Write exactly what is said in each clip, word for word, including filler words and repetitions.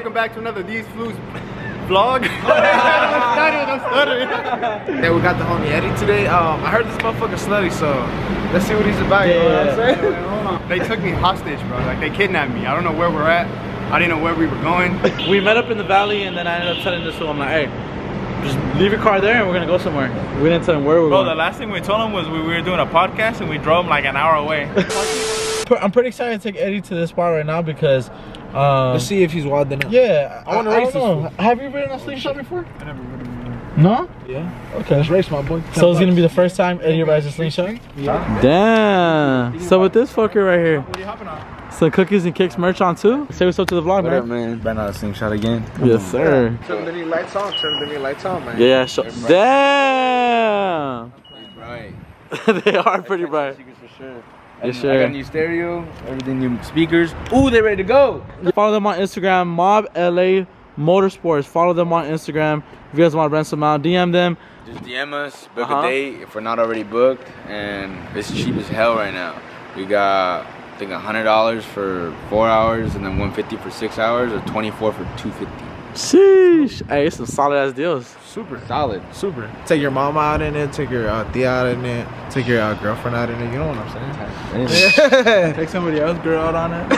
welcome back to another These Foos vlog. I'm stuttering, I'm stuttering. Yeah, we got the homie Eddie today. Um, I heard this motherfucker slutty, so let's see what he's about. Yeah, you know what I'm saying? Hold on. They took me hostage, bro. Like, they kidnapped me. I don't know where we're at. I didn't know where we were going. We met up in the valley, and then I ended up telling this to him, like, hey, just leave your car there and we're gonna go somewhere. We didn't tell him where we were. Bro, the last thing we told him was we were doing a podcast and we drove him like an hour away. I'm pretty excited to take Eddie to this bar right now because um, let's see if he's wild enough. Yeah, I want to race this. Have you ridden a slingshot before? I never ridden. No? Yeah. Okay. Let's race, my boy. So it's gonna be the first time Eddie rides a slingshot? Yeah. Damn. So with this fucker right here. What are you hopping on? So Cookies and Kicks merch on too. Say what's up to the vlog, man. What up, man? Better not a slingshot again. Yes, sir. Turn the new lights on. Turn the new lights on, man. Yeah. Damn. Bright. They are pretty bright. For sure. Yes, sure. I got a new stereo, everything, new speakers. Ooh, they're ready to go. Follow them on Instagram, Mob L A Motorsports. Follow them on Instagram. If you guys want to rent some out, D M them. Just D M us, book uh-huh. a date if we're not already booked. And it's cheap as hell right now. We got, I think, one hundred dollars for four hours, and then one hundred fifty dollars for six hours, or twenty-four dollars for two hundred fifty dollars. Sheesh. Hey, it's some solid ass deals. Super solid. Super. Take your mama out in it. Take your uh, tia out in it. Take your uh, girlfriend out in it. You know what I'm saying? Take somebody else girl out on it.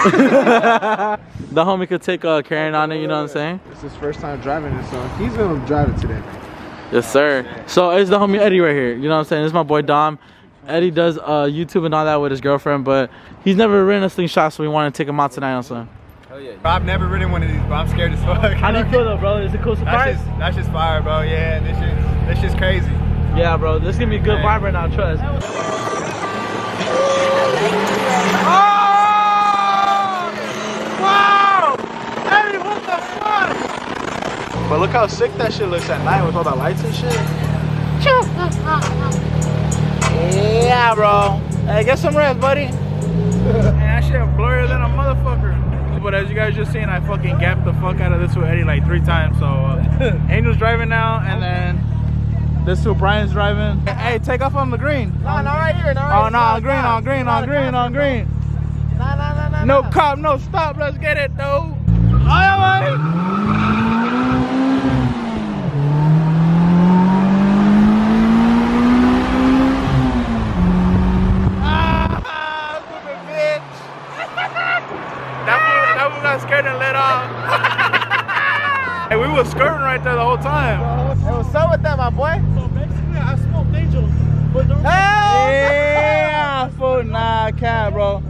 The homie could take uh, Karen on it. You know what I'm saying? It's his first time driving it, so he's gonna drive it today, man. Yes, sir. Oh, so it's the homie Eddie right here. You know what I'm saying? This is my boy Dom. Eddie does uh, YouTube and all that with his girlfriend, but he's never ridden a slingshot, so we want to take him out tonight on something. Oh, yeah. I've never ridden one of these, but I'm scared as fuck. How do you feel though, bro? Is it cool surprise? That's just, that's just fire, bro. Yeah, this shit's, this shit's crazy. Yeah, bro. This is gonna be a good Man. vibe right now, trust. Oh! Wow! Hey, what the fuck? But look how sick that shit looks at night with all the lights and shit. Yeah, bro. Hey, get some rest, buddy. Man, that shit blurrier than a motherfucker. But as you guys just seen, I fucking gapped the fuck out of this with Eddie like three times. So uh, Angel's driving now, and then this two Brian's driving. Hey, take off on the green. No, not right here. Not right oh no, nah, green, on green, on green, on green. Nah, nah, nah, nah. No nah. cop, no stop. Let's get it, though. Scared and let off. Hey, we were skirting right there the whole time. Hey, what's up with that, my boy? So basically, I smoked Angel. But don't yeah, fool. Nah, I can't, bro.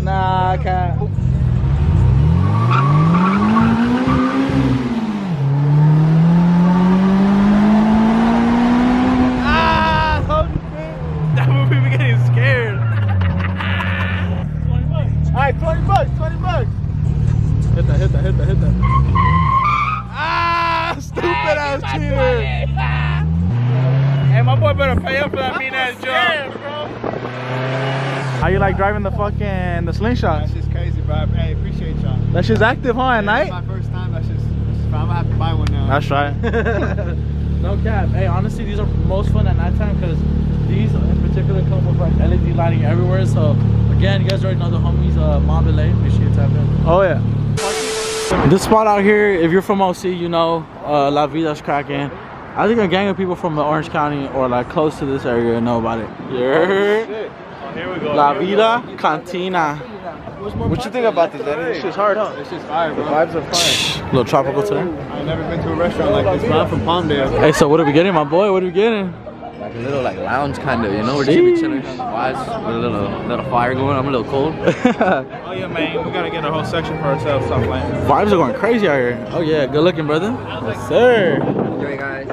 Nah, I can't. Ah, holy shit. That movie, we getting scared. twenty bucks. All right, twenty bucks, twenty bucks. Hit that, hit that, hit that, hit that. Ah, stupid ass cheater. Hey, my boy better pay up for that mean ass job, bro. How you like driving the fucking, the slingshot? That shit's crazy, bro. Hey, appreciate y'all. That shit's active, huh, at yeah, night? That's my first time. That's just, I'm gonna have to buy one now. That's right. No cap. Hey, honestly, these are most fun at nighttime because these in particular come with like L E D lighting everywhere. So, again, you guys already know the homies, uh, Mob L A. Appreciate tapping. Oh, yeah. This spot out here, if you're from O C, you know, uh, La Vida's cracking. I think a gang of people from Orange County or like close to this area know about it. Yeah. Oh, here we go. La Vida Cantina. What you think about this, Eddie? This shit's hard, huh? This shit's fire, bro. The vibes are fire. A little tropical today. I've never been to a restaurant like this, but I'm from Palmdale. Hey, so what are we getting, my boy? What are we getting? Like a little like lounge kind of, you know, we're just be chilling, watch with a little, little fire going. I'm a little cold. Oh yeah, man, we gotta get a whole section for ourselves. Something like that. Vibes are going crazy out here. Oh yeah, good looking, brother. Yes, like, sir. Enjoy, guys.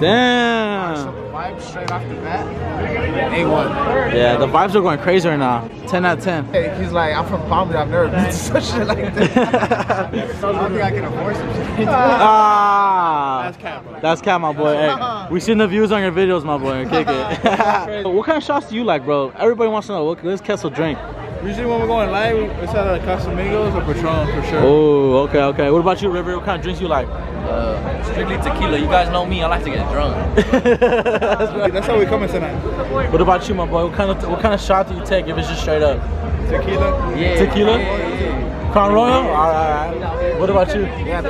Damn. So the vibes straight off the bat. A one. Yeah, the vibes are going crazy right now. ten out of ten. Hey, he's like, I'm from Palmdale. I've never been to such shit like this. I don't think I can afford some shit. Ah. That's cap. That's cap, my boy. Hey, we seen the views on your videos, my boy. Kick it. What kind of shots do you like, bro? Everybody wants to know. What does Queso drink? Usually when we're going live, it's either Casamigos or Patron for sure. Oh, okay, okay. What about you, River? What kind of drinks you like? Uh, strictly tequila. You guys know me. I like to get drunk. That's, right. That's how we coming tonight. What about you, my boy? What kind of what kind of shot do you take if it's just straight up? Tequila. Yeah. Tequila. Yeah, yeah, yeah. Crown Royal? Alright, alright. What about you? Yeah,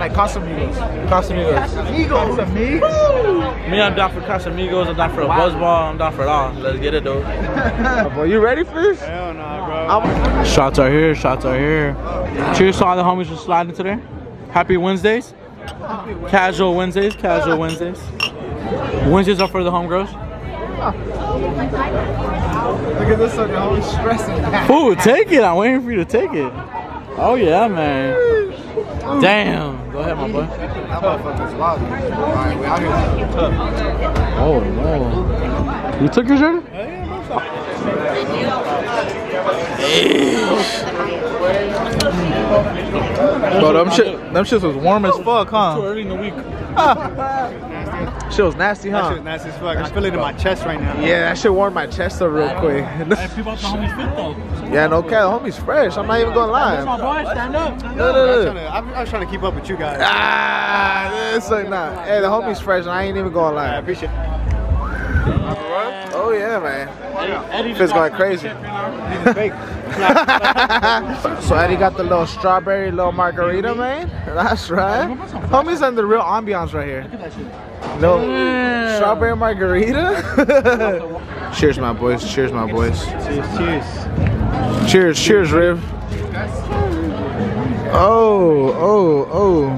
like Casamigos. Casamigos. Casamigos. Casamigos. Me, I'm down for Casamigos. I'm down for a wow. buzz ball. I'm down for it all. Let's get it, though. Oh, boy, you ready for this? Hell nah, bro. Shots are here. Shots are here. Cheers to all the homies who sliding today. Happy Wednesdays. Casual Wednesdays. Casual Wednesdays. Wednesdays are for the homegirls. Look at this one, I'm stressing. Ooh, take it. I'm waiting for you to take it. Oh, yeah, man. Damn. Go ahead, my boy. Oh, no. You took your shirt? Bro, them, shit, them shits was warm as fuck, huh? Too early in the week. Shit was nasty, huh? That shit was nasty as fuck. I feel it in my chest right now. Yeah, that shit warmed my chest up real quick. Yeah, no cap. The homie's fresh. I'm not even gonna lie. That's my boy. Stand up. Stand no, no, no. I'm, I'm, I'm trying to keep up with you guys. Ah, it's like nah. Hey, the homie's fresh, and I ain't even gonna lie. I appreciate it. Oh yeah, man. It's going crazy. So Eddie got the little strawberry, little margarita, man. That's right. Homies and the real ambiance right here. No yeah. Strawberry margarita. Cheers, my boys. Cheers, my boys. Cheers. Cheers. Cheers, Riv. Oh, oh, oh.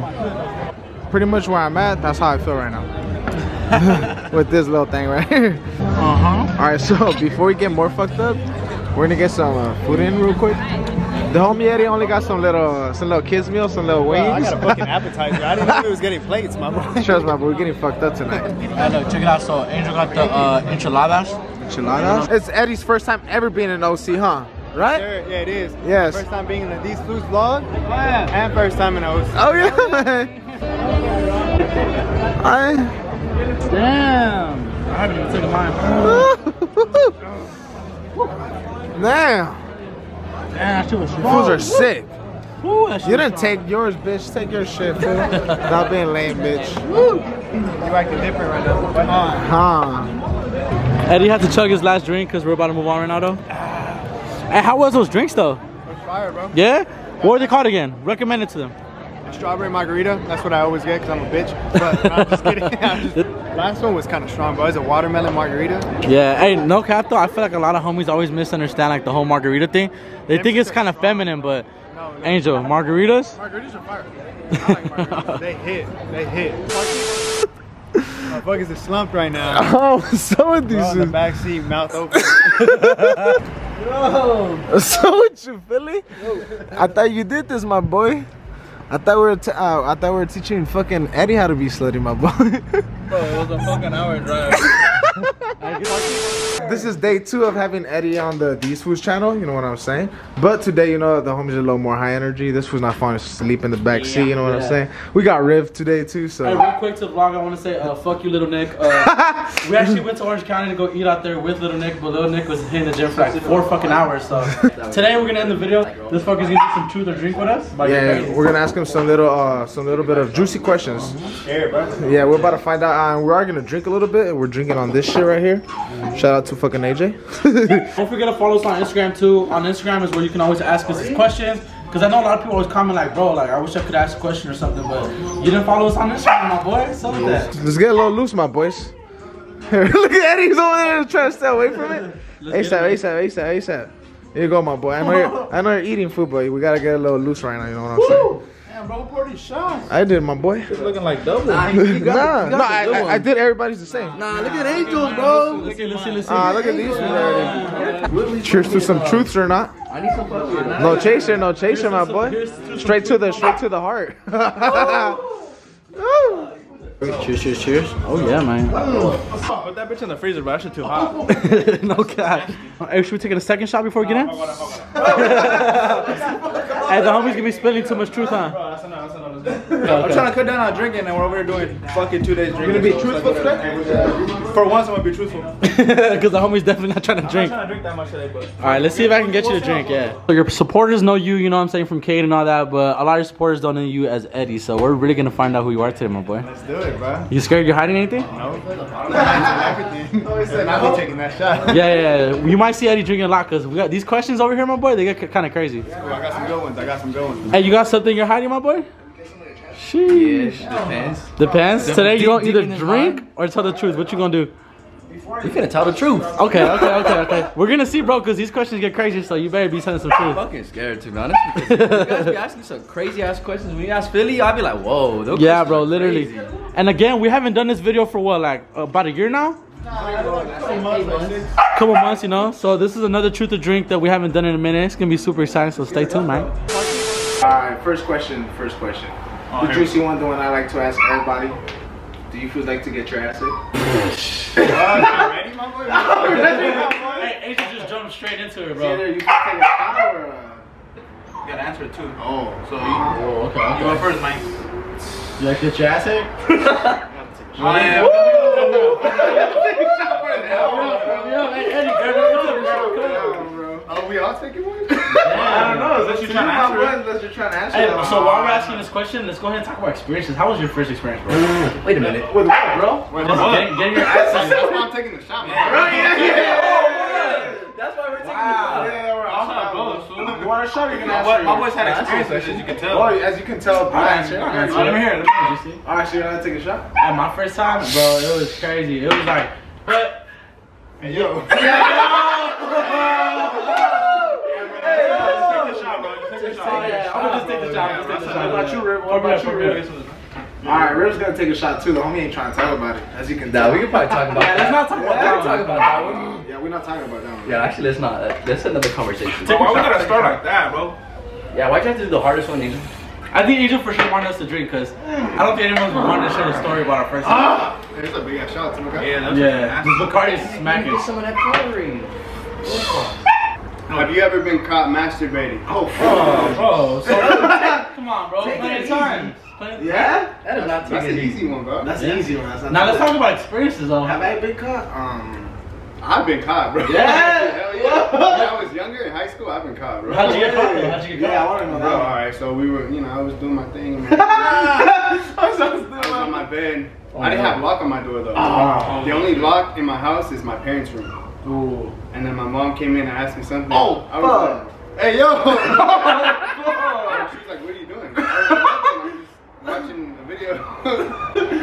Pretty much where I'm at. That's how I feel right now. With this little thing right here. Uh huh. All right. So before we get more fucked up, we're gonna get some uh, food in real quick. The homie Eddie only got some little, some little kids meal, some little wings. Bro, I got a fucking appetizer. I didn't know he was getting plates, my boy. Trust my boy, we're getting fucked up tonight. I know. Check it out. So Angel got the uh, enchiladas. Enchiladas. It's Eddie's first time ever being in O C, huh? Right? Sure. Yeah, it is. Yes. First time being in the These Foos vlog. Oh, yeah. And first time in O C. Oh yeah, man. I. Damn. I haven't even taken mine. Damn. Damn, shit was shit. Fools are sick. Ooh, you didn't take yours, bitch. Take your shit, fool. Stop being lame, bitch. Woo. You acting different right now. Come on. Huh. Eddie had to chug his last drink because we're about to move on right now, though. And how was those drinks, though? They're fire, bro. Yeah? What were they called again? Recommend it to them. Strawberry margarita. That's what I always get because I'm a bitch. But no, I'm just kidding. I'm just, last one was kind of strong, bro. It's a watermelon margarita. Yeah. Hey, no cap though. I feel like a lot of homies always misunderstand like the whole margarita thing. They yeah, think it's kind of feminine, but no, no, Angel, margaritas. Margaritas are fire. I like margaritas. They hit. They hit. My fuck is a slump right now. Oh, some of these. Bro, in the back seat, mouth open. Yo. So what you Philly? I thought you did this, my boy. I thought we were t uh, I thought we were teaching fucking Eddie how to be slutty, my boy. Bro, it was a fucking hour drive. This is day two of having Eddie on the These Foos channel. You know what I'm saying? But today, you know, the homies are a little more high energy. This was not fun to sleep in the back seat. You know what yeah. I'm saying? We got Riv today too. So hey, real quick to the vlog, I want to say, uh, fuck you, Little Nick. Uh, we actually went to Orange County to go eat out there with Little Nick, but Little Nick was hitting the gym for like four fucking hours. So today we're gonna end the video. This fucker's gonna do some truth or drink with us. By yeah, we're gonna ask him some little, uh, some little bit of juicy questions. Yeah, we're about to find out. Uh, we are gonna drink a little bit, and we're drinking on this shit right here. Mm-hmm. Shout out to fucking A J. Don't forget to follow us on Instagram too. On Instagram is where you can always ask us these questions. Cause I know a lot of people always comment like, bro, like I wish I could ask a question or something, but you didn't follow us on Instagram, my boy. So yes. That. Let's get a little loose, my boys. Look at Eddie's over there trying to stay away from it. ASAP, ASAP, ASAP, ASAP. Here you go, my boy. I know you're, I know you're eating food, but we gotta get a little loose right now. You know what I'm Woo! saying? Bro, pour these shots. I did, my boy. You're looking like double. Nah, you got, nah, you got no, I, I, I did. Everybody's the same. Nah, look at Angels, bro. Look at, listen, listen. Ah, look at these. Yeah. Yeah. Cheers to some truths or not. I need some no chaser, no chaser, my boy. Straight to the, straight to the heart. Cheers, cheers, cheers. Oh yeah, man. Put that bitch in the freezer, bro. That shit too hot. No cap. Hey, should we take a second shot before we get in? Hey, the homies gonna be spilling too much truth, huh? I'm trying to cut down on drinking, and we're over here doing fucking two days drinking. You're gonna be truthful today? For once, I'm gonna be truthful. Because the homie's definitely not trying to drink. I'm not trying to drink that much today, but. Alright, let's see if I can get you to drink, yeah. So your supporters know you, you know what I'm saying, from Kate and all that, but a lot of your supporters don't know you as Eddie, so we're really gonna find out who you are today, my boy. Let's do it, bro. You scared you're hiding anything? No. I'm hiding everything. I always said I'll be taking that shot. Yeah, yeah, yeah. You might might see Eddie drinking a lot because we got these questions over here, my boy. They get kind of crazy. Yeah, I got some good ones. I got some good ones. Hey, you got something you're hiding, my boy? Sheesh. Yeah, depends. Depends. Depends. Today you don't either drink or tell the truth. What you gonna do? You're gonna tell the truth. Okay, okay, okay, okay. We're gonna see, bro, because these questions get crazy, so you better be telling some truth. I'm fucking scared, to be honest, because you guys be asking some crazy ass questions. When you ask Phily, I'll be like, whoa, those yeah, bro, literally. Crazy. And again, we haven't done this video for what, like about a year now? A couple months, you know? So this is another truth or drink that we haven't done in a minute. It's gonna be super exciting, so stay tuned, man. Alright, first question, first question. Oh, the juicy one, the one I like to ask everybody. Do you feel like to get your ass hit? Already, my boy? Hey, Angel just jumped straight into it, bro. Either you can take a shot or... Uh... You gotta answer it too. Oh, so you... Oh, okay, okay. You go first, Mike. You like to get your ass hit? I am. Are we all taking one? I don't know. Unless you're trying to answer it. Unless you're trying to answer it. So while we're asking this question, let's go ahead and talk about experiences. How was your first experience, bro? Wait a minute. With what, bro? With what? Getting your ass hit. That's why I'm taking the shot, man. Yeah, yeah. That's why we're taking the shot. Yeah, we're all trying to go. You want a shot? You're gonna answer. My boys had experiences, as you can tell. Well, as you can tell, bro. Let me hear it. Let me hear it. All right, so you're gonna take a shot? At my first time, bro, it was crazy. It was like, what? Hey, yo. Alright, Riv's gonna take a shot too. The homie ain't trying to talk about it. As you can tell. Nah, we can probably talk about yeah, that. Let's not talk about yeah, that. Talk about that one. Yeah, we're not talking about that one. Yeah, actually, let's not. That's another conversation. Bro, why we gotta start like that, bro? Yeah, why'd you have to do the hardest one, Angel? I think Angel for sure wanted us to drink because I don't think anyone's wanted to share a story about our first time. There's a big ass shot, too. Yeah, yeah. Bacardi's smacking. Some of that calorie. Have you ever been caught masturbating? Oh, oh bro. So, come on, bro. Plenty of time. Yeah? That is not That's an easy one, bro. That's yeah. an easy one. That's not now, let's talk about experiences, though. Have I been caught? Um, I've been caught, bro. Yeah? Hell yeah. When I was younger in high school, I've been caught, bro. How'd you get caught, bro? How'd you get caught? Yeah, I want to know that. Bro, alright, so we were, you know, I was doing my thing. I was on my bed. Oh, I didn't no. have a lock on my door, though. Oh. The only lock in my house is my parents' room. Ooh. And then my mom came in and asked me something. Oh, I was fuck. like, hey, yo. She was like, what are you doing? I was like, watching a video.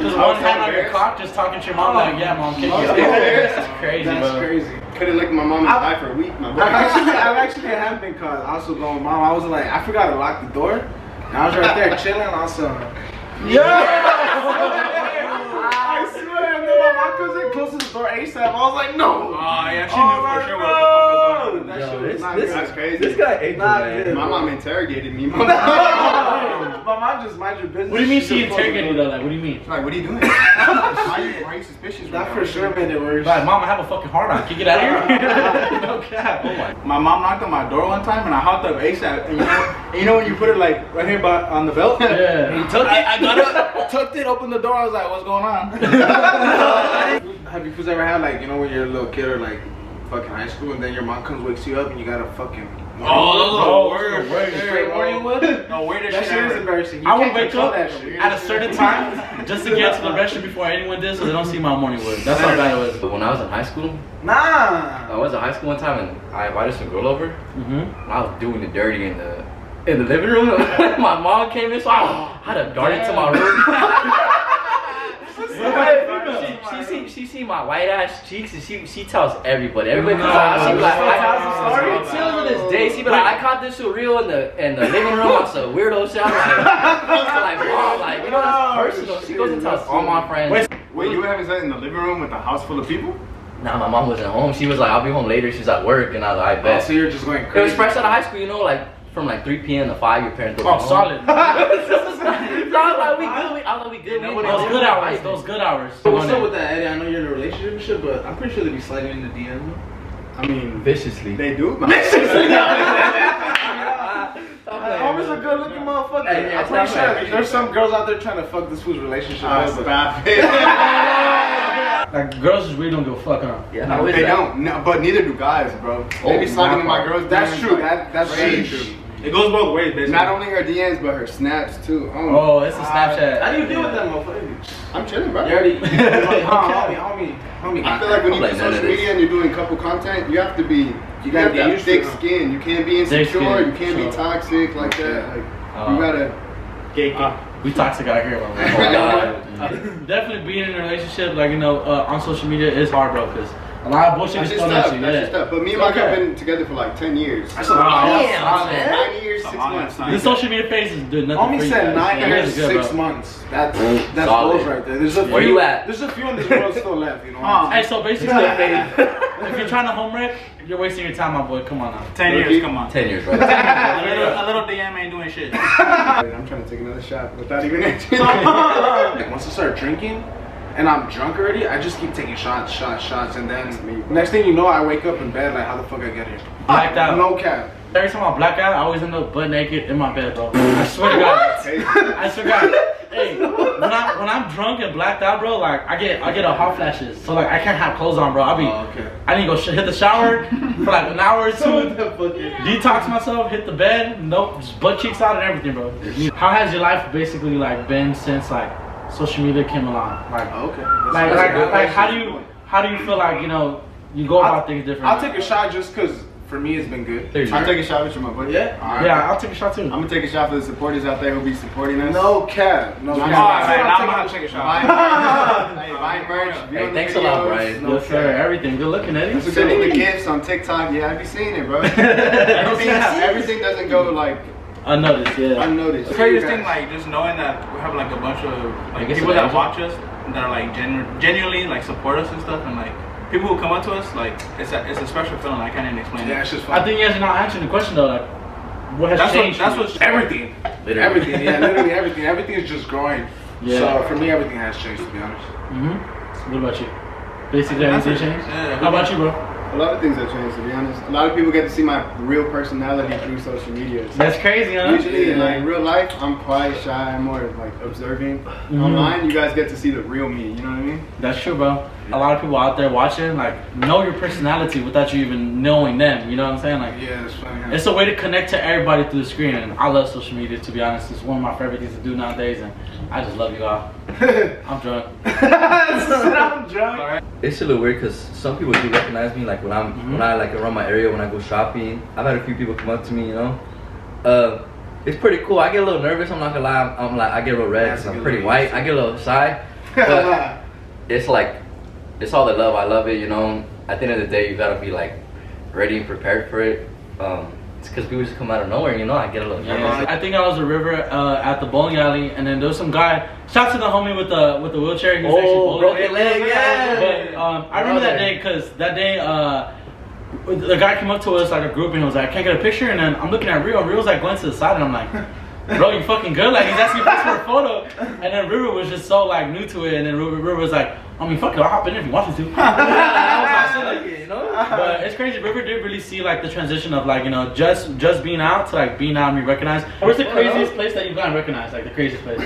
Just one hand on your cock, just talking to your mom, like, yeah, mom, kick oh, you. This is crazy, That's bro. crazy. Couldn't look at my mom and I, die for a week, my brother. I actually, I actually have been caught. I also going, mom, I was like, I forgot to lock the door. And I was right there chilling, also. Yeah! Close to the door ASAP. I was like, no. Oh, yeah, she oh, knew for sure what the fuck was going on. That shit was not good. That's crazy. This guy ain't not good. My mom interrogated me. My mom just mind your business. What do you mean she interrogated you? Like, what do you mean? Like, what are you doing? Why are you suspicious? That for sure made it worse. Like, mom, I have a fucking heart on. Can you get out of here? No cap. My mom knocked on my door one time and I hopped up ASAP. And you know when you put it like right here on the belt? Yeah. You tucked it. I got up, tucked it, opened the door. I was like, what's going on? Have you ever had, like, you know, when you're a little kid or like fucking high school and then your mom comes wakes you up and you gotta fucking oh, word, no, word, straight morning wood? No, where did that shit is embarrassing. You I would wake up at a certain time just to get to the restroom before anyone did so they don't see my morning wood. That's how bad it was. When I was in high school, nah, I was in high school one time and I invited some girl over. Mm-hmm. I was doing the dirty in the in the living room. My mom came in, so I had to dart into my room. She, she, she see my white ass cheeks and she she tells everybody. Everybody comes out. She be like, I still to this day. She be like, I caught this shit real in the in the living room. I'm so weirdo shit. I'm like, like, mom, like, you know, that's personal. She goes and tells all my friends. Wait, wait, you were having sex in the living room with a house full of people? Nah, my mom wasn't home. She was like, I'll be home later. She's at work, and I was like, I bet. Oh, so you're just going crazy. It was fresh out of high school, you know, like from like three P M to five. Your parents go oh, home. Solid. I was like, we good. We, I was like, we good. We those good hours. Those good hours. What's up with that, Eddie? I know you're in a relationship, but I'm pretty sure they be sliding in the D M. I mean, viciously. They do. Viciously. Always a good-looking motherfucker. Hey, yeah, I'm pretty sure like, there's some girls out there trying to fuck this fool's relationship. Oh, stop it. Like girls just really don't give a fuck, huh? Yeah, no, they that? don't. No, but neither do guys, bro. Oh, they be sliding in my girls. That's true. That, that's really true. It goes both ways, basically. Not only her D Ms, but her snaps too. Oh, oh it's a Snapchat. How do you deal with that, motherfucker? I'm chilling, bro. You already, you like, huh, homie, homie, homie. I feel like when you do social media and you're doing couple content, you have to be, you gotta be thick skin. You can't be insecure. You can't be toxic like that. Like, uh, you gotta. Gay, gay. We toxic out here. Oh, God. Definitely being in a relationship, like, you know, uh, on social media is hard, bro, because a lot of bullshit is thrown at you. That's just tough. But me and Mike have been together for like ten years. That's a lot. Nine years, six months. This social media phase is doing nothing. Homie said nine years, six months. That's that's close right there. There's a few. Where you at? There's a few in this world still left, you know. Huh. Hey, so basically, if you're trying to home wreck, you're wasting your time, my boy. Come on now. Ten years, come on. Ten years, bro. A little, a little D M ain't doing shit. I'm trying to take another shot without even answering. Once I start drinking and I'm drunk already, I just keep taking shots, shots, shots, and then me, next thing you know, I wake up in bed like, how the fuck I get here? Blacked out. No cap. Every time I black out, I always end up butt naked in my bed, bro. I swear to God. Hey. I swear to God. Hey, when I when I'm drunk and blacked out, bro, like I get I get a hot flashes, so like I can't have clothes on, bro. I'll be oh, okay. I need to go sh hit the shower for like an hour or two, detox myself, hit the bed, nope, just butt cheeks out and everything, bro. How has your life basically like been since like social media came along? Like oh, okay, that's, like that's like, like how do you how do you feel like you know you go about I'll, things differently? I'll take a shot just cause. For me, it's been good. I'll take a shot with you, my buddy. Yeah? All right. Yeah, I'll take a shot too. I'm going to take a shot for the supporters out there who'll be supporting us. No cap. No cap. All right, I'm going to take a shot. Hey, bye, Brian. Hey, thanks a lot, Brian. No, sir. Everything. Good looking, Eddie. Sending the gifts on TikTok. Yeah, I've been seeing it, bro. everything, everything doesn't go like... Unnoticed, yeah. Unnoticed. The craziest thing, like, just knowing that we have like a bunch of like people that watch us that are like genu genuinely like support us and stuff and like... People who come up to us, like, it's a, it's a special feeling, I can't even explain it. Yeah, it's just fun. I think you guys are not answering the question, though, like, what has that's changed? What, that's what's everything. Literally. Everything, yeah, literally everything. Everything is just growing. Yeah. So, for me, everything has changed, to be honest. Mm-hmm. What about you? Basically, everything changed? Yeah, how about you, bro? A lot of things have changed, to be honest. A lot of people get to see my real personality through social media. So that's crazy, huh? Usually, yeah. Like, in real life, I'm quiet, shy, I'm more, like, observing. Mm-hmm. Online, you guys get to see the real me, you know what I mean? That's true, bro. A lot of people out there watching, like, know your personality without you even knowing them, you know what I'm saying? Like, yeah, that's funny. Yeah. It's a way to connect to everybody through the screen, and I love social media, to be honest. It's one of my favorite things to do nowadays, and I just love you all. I'm drunk. I'm drunk. All right. It's a little weird, because some people do recognize me, like, when I'm mm-hmm. when I like around my area when I go shopping. I've had a few people come up to me, you know. Uh, it's pretty cool. I get a little nervous. I'm not gonna lie. I'm, I'm like I get real red. Cause I'm pretty white. I get a little shy. But it's like it's all the love. I love it, you know. At the end of the day, you gotta be like ready and prepared for it. Um, it's because people just come out of nowhere, you know. I get a little nervous. Yeah. I think I was a river uh, at the bowling alley, and then there was some guy. Shout to the homie with the with the wheelchair. He was oh, broken leg, yeah. But um, I remember that day because that day uh, the guy came up to us like a group and he was like, "Can't get a picture." And then I'm looking at Rio. Rio's like going to the side, and I'm like, "Bro, you fucking good?" Like he's asking us for a photo. And then Rio was just so like new to it, and then Rio was like, "I mean, fuck it, I'll hop in if you want to." You know? But it's crazy. River did really see like the transition of like you know just just being out to like being out and being recognized. Where's the craziest place that you've gotten recognized? Like the craziest place?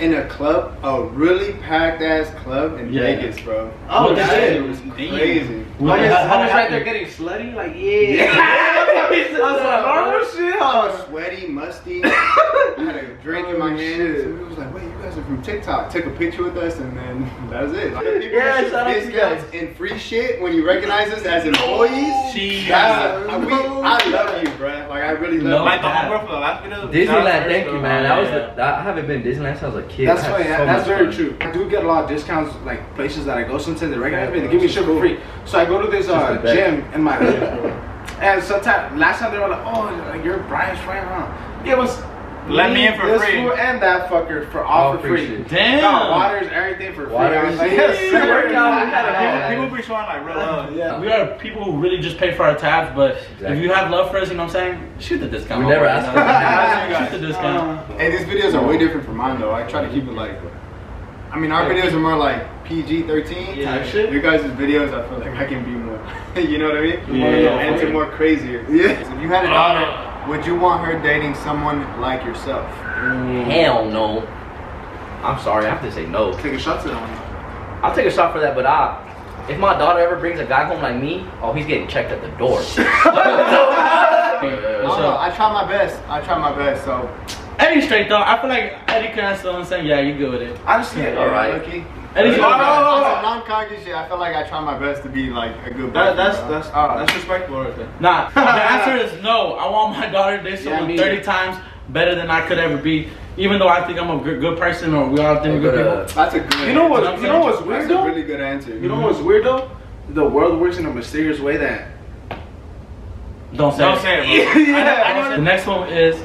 In a club, a really packed ass club in yeah. Vegas, bro. Oh, that shit was crazy. Well, I just, I was right there getting slutty, like yeah. yeah. I was like, oh shit, oh, sweaty, musty. I had a drink oh, in my hand. It was like, wait, you guys are from TikTok. Took a picture with us, and then that was it. People yeah, shout out to you guys. And free shit when you recognize us as employees. Jeez. Guys, I, we, I love you, bro. Like I really love no, you. Like the homework for the last video. Disneyland, thank you, man. That was yeah. the, I haven't been to Disneyland since I was a kid. That's funny. So that's very fun. True. I do get a lot of discounts, like places that I go sometimes they recognize me. They give me shit for free. So I go to this uh, gym in my hood, and sometimes last time they were like, "Oh, you're Brian's friend, huh?" It was. Let me in for this free. And that fucker for all oh, for free. Shit. Damn. Got waters, everything for free. I was like, yes, yeah, sir. Yeah. People, people be showing like real love. Yeah. We are people who really just pay for our tabs, but exactly. If you have love for us, you know what I'm saying? Shoot the discount. We never asked for that. Shoot the discount. Uh, hey, these videos are way different from mine, though. I try to keep it like, I mean, our videos are more like P G thirteen yeah. type shit. Your guys' videos, I feel like I can be more, you know what I mean? Yeah. yeah. And it's more crazier. Yeah. So if you had an honor. Would you want her dating someone like yourself? Hell no. I'm sorry, I have to say no. Take a shot to that one. I'll take a shot for that, but I, if my daughter ever brings a guy home like me, oh, he's getting checked at the door. But, yeah, I, so, I try my best. I try my best. So Eddie straight though. I feel like Eddie kind of still on saying, yeah, you good with it. I just yeah, all right. Lucky. Eddie's oh, oh, non-cocky shit. I feel like I try my best to be like a good. That, that's bro. that's uh, that's respectful or anything. Nah, the answer is no. I want my daughter to date someone yeah, thirty times better than I could ever be. Even though I think I'm a good, good person, or we all think we're good uh, people. That's a good. You know what? You know what's weird though? That's a really good answer. You know mm-hmm. what's weird though? The world works in a mysterious way that. Don't say Don't it. Say it bro. yeah. I know, I know. The next one is,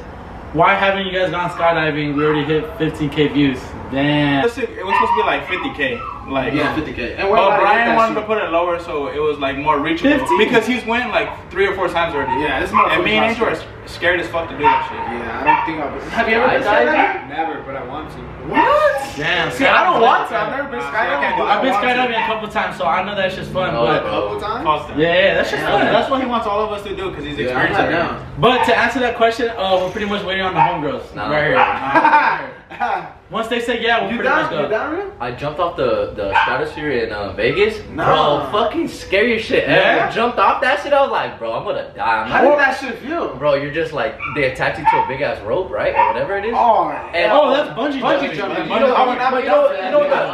why haven't you guys gone skydiving? We already hit fifteen K views. Damn. It was supposed to be like fifty K. Like yeah, fifty K. And well, Brian wanted to put it lower, so it was like more reachable. fifteen Because he's went like three or four times already. Yeah, it's more. And me and Angel are scared as fuck to do that shit. Yeah, I don't think I've. Have you ever skydived? Never, but I want to. What? Damn. See, I don't want to. I've never been skydiving. I've been skydiving a couple times, so I know that's just fun. No, but a couple times? Yeah, yeah, that's just yeah, fun. That's what he wants all of us to do because he's yeah, experienced it. But to answer that question, uh, we're pretty much waiting on the homegirls. No. Right here. Right here. Once they say yeah, we'll you pretty down, much go. You down, I jumped off the, the Stratosphere in uh, Vegas. No. Bro, fucking scary shit ever. Yeah? Jumped off that shit, I was like, bro, I'm gonna die. I'm How did that shit feel? Bro, you're just like, they attach you to a big ass rope, right? Or whatever it is. Oh, and, oh that's bungee, bungee jumping. You know what?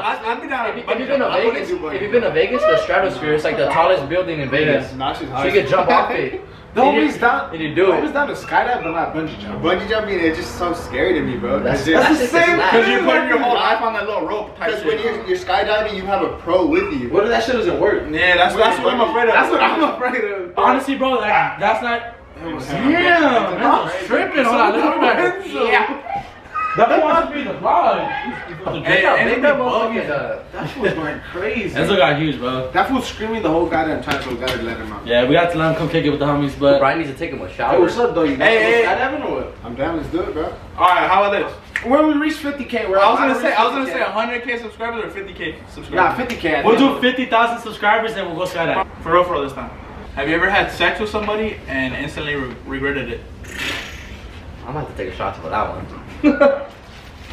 I've been down if, if you've been, I Vegas, if you've been to Vegas, the Stratosphere is like the tallest building in Vegas. Yeah, so you can jump off it. The homies down, you do the homies down to skydive, but not bungee jump. Bungee jumping, it's just so scary to me, bro. That's, just, that's the same because you're putting your whole life on that little rope type shit. Because when you're, you're skydiving, you have a pro with you. What if that shit doesn't work? Yeah, that's, that's what, what I'm afraid of. That's what I'm afraid of. Honestly, bro, like, that's not. Yeah, that's tripping. Hold on, let me back. Yeah. That must be the vlog. And they got buggies. That shit was going crazy. Enzo got huge, bro. That fool's screaming the whole goddamn time, so we gotta let him out. Yeah, we got to let him come kick it with the homies, but Brian needs to take him a shower. Hey, what's up, though? You hey, hey, I don't know what. I'm down. Let's do it, bro. All right, how about this? When we reach fifty K, we're I was gonna say I was gonna say one hundred K subscribers or fifty K subscribers. Nah, fifty K. We'll do fifty thousand subscribers and we'll go skydiving. For real, for real this time. Have you ever had sex with somebody and instantly re regretted it? I'm gonna have to take a shot for that one.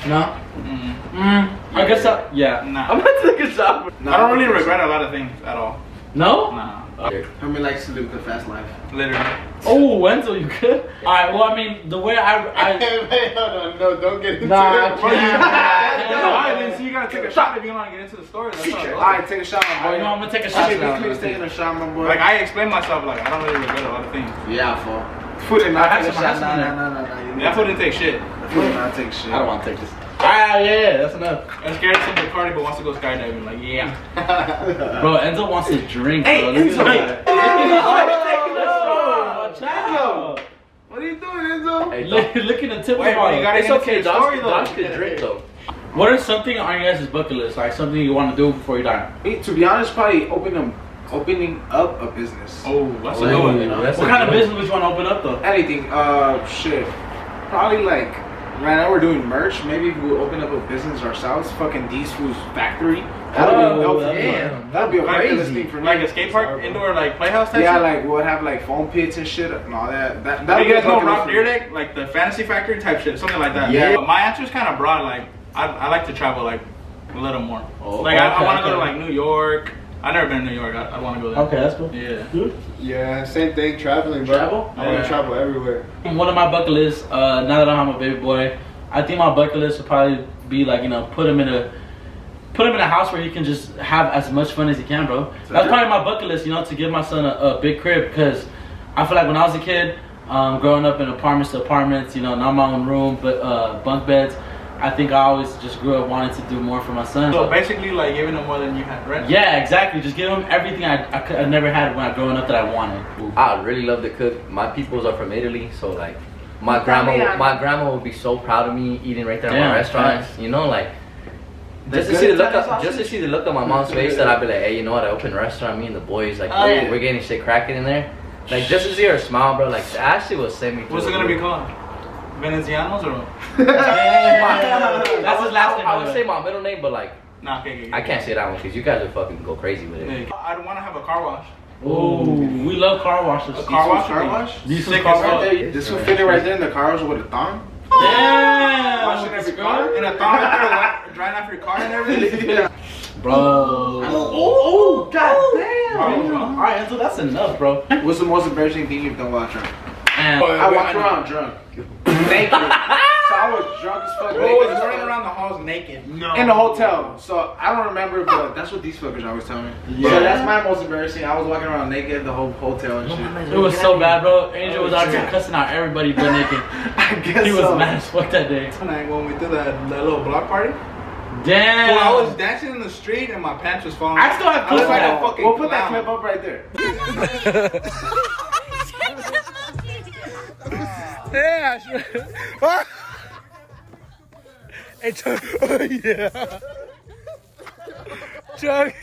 No. Mm. Mm. I guess I, yeah. Nah. I'm gonna take a shot. No, I don't really regret a lot of things at all. No? Nah. Okay. I mean, like, salute the fast life. Literally. Oh, Wenzel, you good? Yeah. Alright, well, I mean, the way I. I hey, no, no, no, don't get into nah, it. Nah, I didn't see you gotta take a shot if you wanna get into the story. That's all. Alright, take a shot, my boy. Oh, you know, I'm gonna take a shot. Please take a shot, my boy. Like, I explained myself, like, I don't really regret a lot of things. Yeah, fool. Food and not take shit. Nah, nah, nah, nah, nah. That food didn't take shit. Food did not take shit. I don't want to take this. Ah, yeah, that's enough. I'm scared of something Cardi, but wants to go skydiving. Like, yeah. Bro, Enzo wants to drink, hey, bro. Enzo. Hey, Enzo. What are you doing, Enzo? Hey, look at the tip of my body. It's okay, Josh can drink, though. What is something on your guys' bucket list? Like, something you want to do before you die? To be honest, probably open them. Opening up a business. Oh, that's oh, a good one. You know, what kind of business would you want to open up though? Anything. Uh, shit. Probably like, right now we're doing merch. Maybe we'll open up a business ourselves. Fucking These Foos factory. That'll oh, be dope. Damn. That'll be a crazy like, thing for me. Like a skate park, indoor like playhouse type. Yeah, shit? Like we'll have like foam pits and shit and all that. That that. You guys know Rock Deer Deck, like the fantasy factory type shit, something like that. Yeah. But my answer is kind of broad. Like I, I like to travel like a little more. Oh, like okay, I, I want to okay. go to like New York. I've never been to New York. I, I want to go there. Okay, that's cool. Yeah. Good. Yeah, same thing. Traveling, bro. Travel? I yeah. want to travel everywhere. One of my bucket lists, uh, now that I have a baby boy, I think my bucket list would probably be like, you know, put him in a put him in a house where he can just have as much fun as he can, bro. That's, that's probably my bucket list, you know, to give my son a, a big crib because I feel like when I was a kid, um, growing up in apartments to apartments, you know, not my own room, but uh, bunk beds. I think I always just grew up wanting to do more for my son. So basically like giving him more than you had, right? Yeah, exactly. Just give him everything I, I, could, I never had when I growing up that I wanted. I really love to cook. My peoples are from Italy, so like my grandma, yeah. my grandma would be so proud of me eating right there in yeah, my restaurants. Yeah. You know, like just to see the look, of, just to see the look on my mom's face that I'd be like, hey, you know what? I opened a restaurant, me and the boys, like oh, we're, yeah. we're getting shit cracking in there. Like just to see her smile, bro. Like that shit was send me. What's it gonna be called? Venezianos or yeah, yeah, yeah. That's his last name. I would right? say my middle name, but like, nah, okay, okay, okay. I can't say that one because you guys would fucking go crazy with it. I don't want to have a car wash. Oh, we love car washes. A car wash, car wash. This would right fit it right there in the car wash with a thong. Yeah, washing every car in a thong, after drying off your car and everything. Yeah. Bro. Oh, oh, oh god oh. damn. Alright, so that's enough, bro. What's the most embarrassing thing you've done while drunk? Damn. But I walked around drunk. Naked. So I was drunk as fuck. Bro was running around the halls naked. No. In the hotel. So I don't remember, but that's what these fuckers always tell me. Yeah. So that's my most embarrassing. I was walking around naked the whole hotel and shit. It was so bad, bro. Angel was out here cussing out everybody but naked. I guess he was so mad as fuck that day. When we did that, that little block party. Damn! So I was dancing in the street and my pants was falling. I still have clips like a fucking We'll put clown. that clip up right there. Yeah, sure. It's oh yeah. Chuck.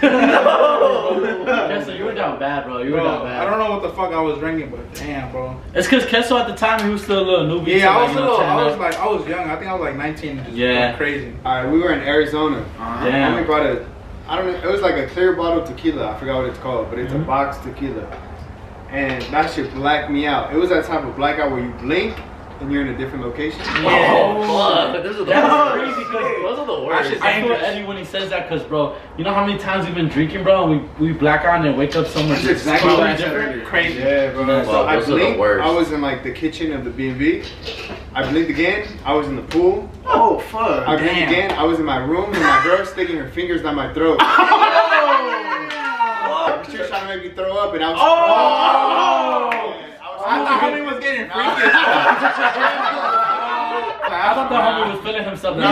No. Queso, you were down bad, bro. You bro, were down bad. I don't know what the fuck I was drinking, but damn, bro. It's because Queso at the time he was still a little newbie. Yeah, I was like, little. I was like, I was young. I think I was like nineteen. Just yeah, crazy. All right, we were in Arizona. Uh-huh. Damn. Only brought a, I don't know. It was like a clear bottle of tequila. I forgot what it's called, but it's mm-hmm. a box tequila. And that shit blacked me out. It was that type of blackout where you blink and you're in a different location. Yeah. Oh, fuck. This is the worst. Crazy, those are the worst. I should angry at Eddie when he says that because, bro, you know how many times we've been drinking, bro? And we, we black out and wake up somewhere. That's exactly what I said. Crazy. Yeah, bro. Yeah, so wow, I those blinked, are the worst. I was in, like, the kitchen of the B and B. I blinked again. I was in the pool. Oh, fuck. I blinked Damn. again. I was in my room and my girl sticking her fingers down my throat. Oh, she was trying to make me throw up and I was oh. oh. I thought homie was getting freaky. I thought the homie was feeling himself. Me too. I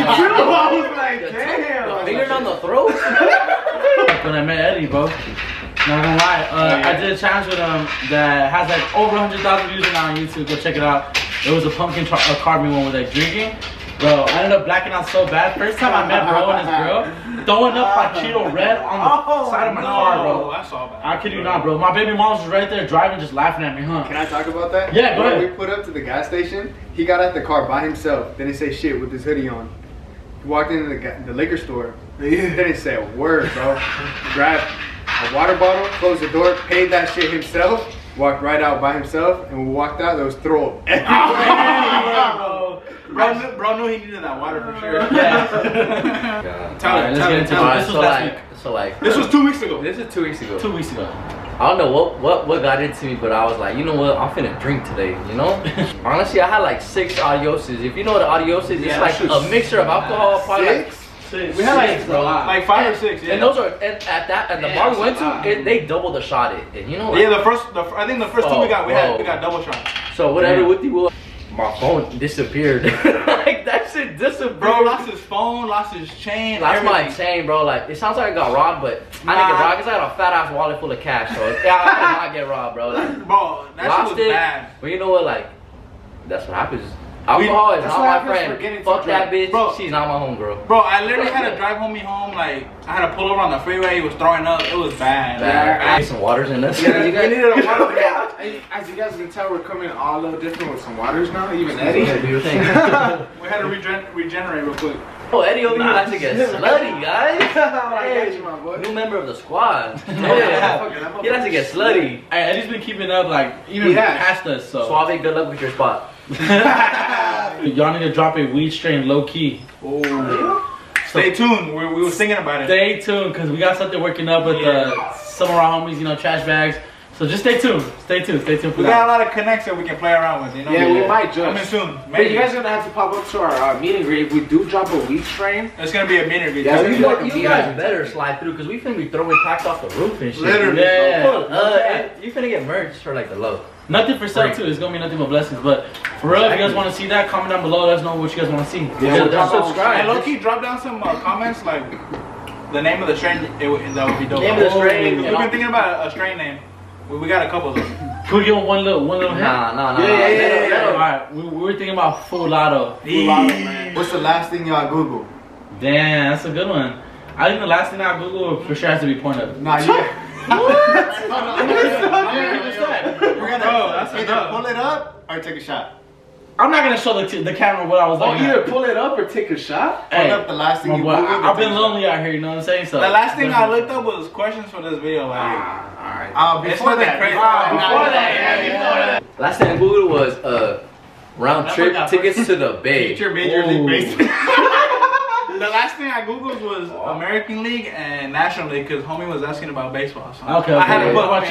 was like, damn. Fingers on the throat. When I met Eddie, bro. Not gonna lie. Uh, yeah. I did a challenge with him that has like over one hundred thousand views now on YouTube. Go check it out. It was a pumpkin a carving one with like drinking. Bro, I ended up blacking out so bad. First time I met bro and his girl, throwing up my Cheeto Red on the oh, side of my no, car, bro. That's all bad. I kid you not, bro. My baby mom's was right there driving, just laughing at me, huh? Can I talk about that? Yeah, go ahead. When we put up to the gas station, he got out the car by himself. They didn't say shit with his hoodie on. He walked into the, the liquor store. They didn't say a word, bro. Grabbed a water bottle, closed the door, paid that shit himself, walked right out by himself, and when we walked out, there was throw up everywhere. Bro knew, bro knew he needed that water for sure. Yeah. Tyler, right, Tyler, Tyler. This was so last like, week. So like, this was two weeks ago. This is two weeks ago. Two weeks ago. I don't know what, what, what got into me, but I was like, you know what? I'm finna drink today, you know? Honestly, I had like six adioses. If you know what an adios is, yeah, it's like a mixture of alcohol. Probably six? Like, six. We had like, six, bro. Like five and, or six, yeah. And those are, and at that, at the yeah, bar we went to, it, they double the shot it, and you know? Like, yeah, the first, the, I think the first oh, two we got, we bro. had, we got double shot. So whatever yeah. with you will. My phone disappeared. Like that shit disappeared. Bro lost his phone, lost his chain. Lost everything. My chain, bro. Like it sounds like I got robbed, but nah. I didn't get robbed because I had a fat ass wallet full of cash. So yeah, I did not get robbed, bro. Like, bro, that lost shit was it, bad. But you know what? Like that's what happens. Alcohol is not my friend. Fuck that bitch. Bro, she's not my home girl. Bro, I literally had to drive homie home. Like I had to pull over on the freeway. He was throwing up. It was bad. bad. Like, I need some waters in this. Yeah, you guys needed a water. Yeah. As you guys can tell, we're coming all a little different with some waters now. Even Eddie. We had to regen regenerate real quick. Oh, Eddie over here likes to get slutty, guys. Hey, hey, my boy. New member of the squad. Yeah, he likes to get slutty. Hey, Eddie's been keeping up, like even yeah. past us. So Suave, good luck with your spot. Y'all need to drop a weed strain low key. Oh. So stay tuned. We're, we were singing about it. Stay tuned because we got something working up with yeah. uh, some of our homies, you know, trash bags. So just stay tuned. Stay tuned. Stay tuned for we that. We got a lot of connects that we can play around with. You know? Yeah, yeah. we might just. Coming soon. Maybe. But you guys are gonna have to pop up to our uh, meet and greet. If we do drop a weed strain, it's gonna be a meet and greet. Yeah, you, like you guys better slide through because we finna be throwing packs off the roof and shit. Literally. Yeah. yeah. Uh, and you finna get merch for like the low. Nothing for sale too. It's gonna be nothing but blessings. But for real, if you guys want to see that, comment down below. Let us know what you guys want to see. Yeah, yeah subscribe. And low key, drop down some uh, comments like the name of the strain. It would, that would be dope. Name of the strain. We've been thinking about a strain name. We, we got a couple of them. Could we give them one little, one little? Nah, nah, nah. Yeah, nah, yeah, yeah, yeah, yeah. All right, we, we were thinking about Fulado. Fulado, man. What's the last thing y'all Google? Damn, that's a good one. I think the last thing I Google for sure has to be point up. Nah, yeah. What? Pull it up or take a shot. I'm not gonna show the t the camera what I was like. Oh, either pull it up or take a shot. Hey, pull up the last thing you boy, Googled. I've been lonely out here, you know what I'm saying? So the last thing I looked up was questions for this video. Like, ah, all right. Uh, before that, before that, last thing I Googled was uh round trip tickets to the Bay. Major, major league baseball. the last thing I Googled was American League and National League because homie was asking about baseball. So okay, okay. I had to put what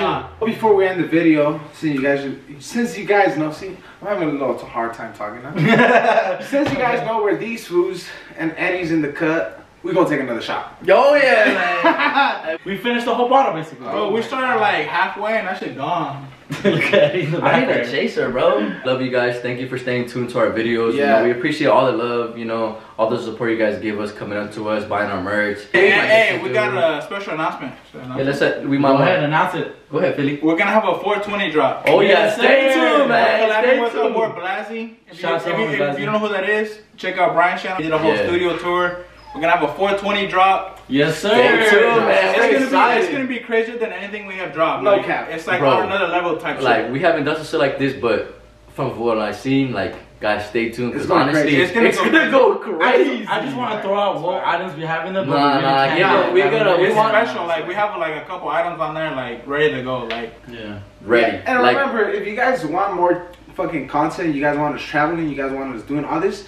you. Before we end the video, since you guys, since you guys know, see, I'm having a little hard time talking now. Since you guys know where These Foos and Eddie's in the cut, we're gonna take another shot. Oh yeah, man. We finished the whole bottle basically. Bro, we started like halfway and that shit gone. Okay, I need a chaser, bro. Love you guys. Thank you for staying tuned to our videos. Yeah. You know, we appreciate all the love, you know, all the support you guys give us, coming up to us, buying our merch. Hey, hey, hey we got a special announcement. Yeah, let's uh, we might Go ahead and announce it. Go ahead, Phily. We're gonna have a four twenty drop. Oh yeah, yeah. Stay tuned, man. Collabing with our boy Blazzy. If you, if, you, if you don't know who that is, check out Brian's channel. He did a whole yeah. studio tour. We're gonna have a four twenty drop. Yes, sir. Too, man. It's, gonna be, it's gonna be crazier than anything we have dropped. No like, cap. It's like Bro, on another level type. Like shit. We haven't done some shit like this, but from what I've seen, like guys, stay tuned because honestly, it's gonna, it's gonna go crazy. I, I just want to throw out what items we have in the. Nah, nah, nah yeah, we gotta. It's special. Like we have like a couple items on there, like ready to go. Like yeah, ready. And like, remember, if you guys want more fucking content, you guys want us traveling, you guys want us doing all this,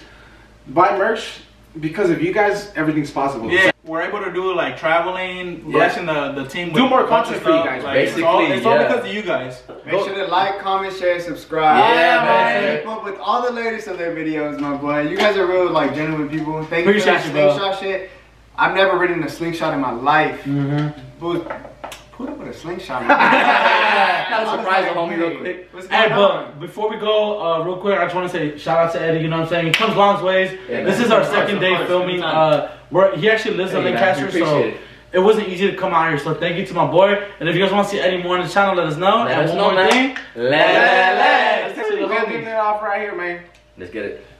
buy merch. Because of you guys, everything's possible. Yeah, we're able to do like traveling, blessing yeah. the, the team. Do more content for you guys. Like, basically, it's, all, it's yeah. all because of you guys. Make Go. sure to like, comment, share, subscribe. Yeah, man. Yeah, keep up with all the latest of their videos, my boy. You guys are real, like genuine people. Thank you for that slingshot shit. I've never ridden a slingshot in my life. Mm-hmm. But put up with a slingshot. Not a surprise, homie, real quick. Hey, but before we go, uh, real quick, I just want to say shout out to Eddie. You know what I'm saying? He comes long ways. Yeah, this man, is our second day filming. Uh, where he actually lives hey, in Lancaster, so it. it wasn't easy to come out here. So thank you to my boy. And if you guys want to see Eddie more on the channel, let us know. Let and us one know, more man. thing, let, let, let, let. Let's take the whole thing off right here, man. Let's get it.